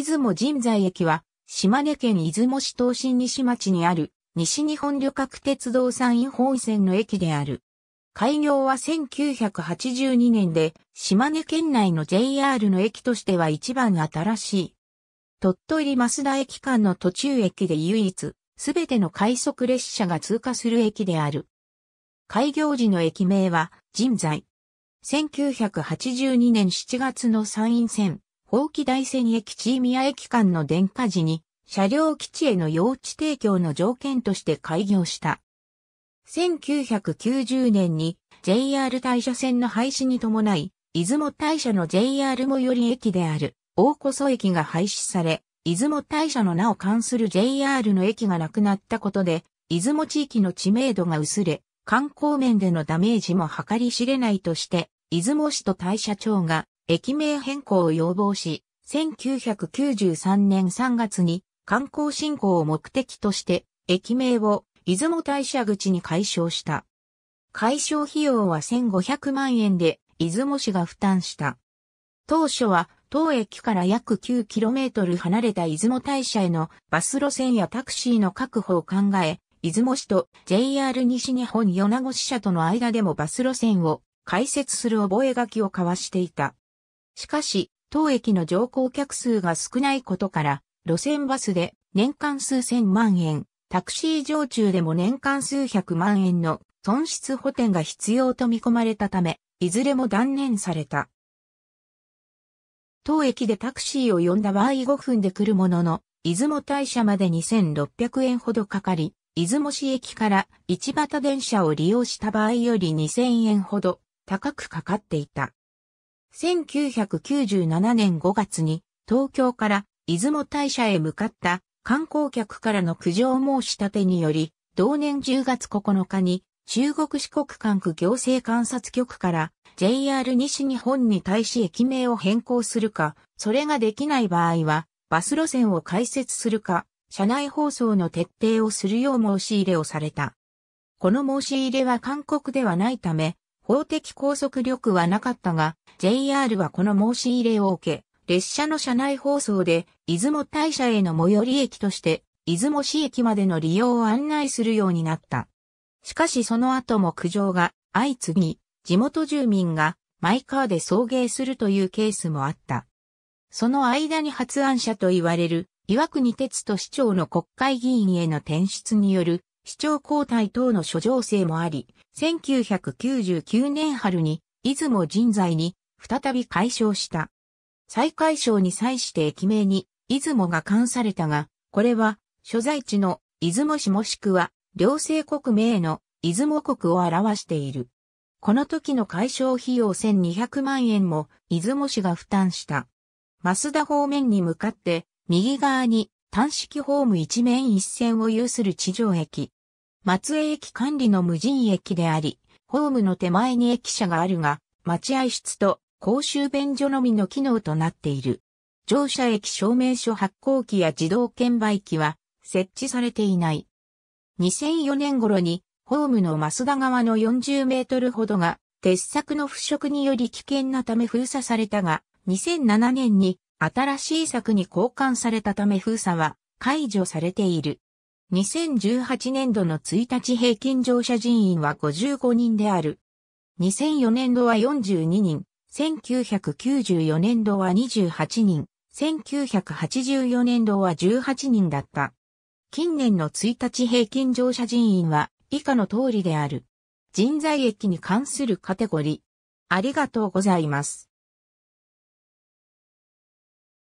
出雲神西駅は、島根県出雲市東新西町にある、西日本旅客鉄道山陰本線の駅である。開業は1982年で、島根県内の JR の駅としては一番新しい。鳥取増田駅間の途中駅で唯一、すべての快速列車が通過する駅である。開業時の駅名は、神西。1982年7月の山陰線。伯耆大山駅地宮駅間の電化時に、車両基地への用地提供の条件として開業した。1990年に JR 大社線の廃止に伴い、出雲大社の JR 最寄り駅である大釧駅が廃止され、出雲大社の名を冠する JR の駅がなくなったことで、出雲地域の知名度が薄れ、観光面でのダメージも計り知れないとして、出雲市と大社町が、駅名変更を要望し、1993年3月に観光振興を目的として、駅名を出雲大社口に改称した。改称費用は1500万円で出雲市が負担した。当初は当駅から約 9km 離れた出雲大社へのバス路線やタクシーの確保を考え、出雲市と JR 西日本米子支社との間でもバス路線を開設する覚書を交わしていた。しかし、当駅の乗降客数が少ないことから、路線バスで年間数千万円、タクシー常駐でも年間数百万円の損失補填が必要と見込まれたため、いずれも断念された。当駅でタクシーを呼んだ場合5分で来るものの、出雲大社まで2600円ほどかかり、出雲市駅から一畑電車を利用した場合より2000円ほど高くかかっていた。1997年5月に東京から出雲大社へ向かった観光客からの苦情申し立てにより、同年10月9日に中国四国管区行政監察局から JR 西日本に対し駅名を変更するか、それができない場合はバス路線を開設するか、車内放送の徹底をするよう申し入れをされた。この申し入れは勧告ではないため、法的拘束力はなかったが、JR はこの申し入れを受け、列車の車内放送で、出雲大社への最寄り駅として、出雲市駅までの利用を案内するようになった。しかしその後も苦情が相次ぎ、地元住民がマイカーで送迎するというケースもあった。その間に発案者と言われる、岩国鉄人市長の国会議員への転出による、市長交代等の諸情勢もあり、1999年春に、出雲神西に、再び改称した。再改称に際して駅名に、出雲が冠されたが、これは、所在地の出雲市もしくは、両政国名の出雲国を表している。この時の改称費用1200万円も、出雲市が負担した。増田方面に向かって、右側に、単式ホーム一面一線を有する地上駅。松江駅管理の無人駅であり、ホームの手前に駅舎があるが、待合室と公衆便所のみの機能となっている。乗車駅証明書発行機や自動券売機は設置されていない。2004年頃に、ホームの増田側の40メートルほどが、鉄柵の腐食により危険なため封鎖されたが、2007年に、新しい柵に交換されたため封鎖は解除されている。2018年度の1日平均乗車人員は55人である。2004年度は42人、1994年度は28人、1984年度は18人だった。近年の1日平均乗車人員は以下の通りである。神西駅に関するカテゴリー。ありがとうございます。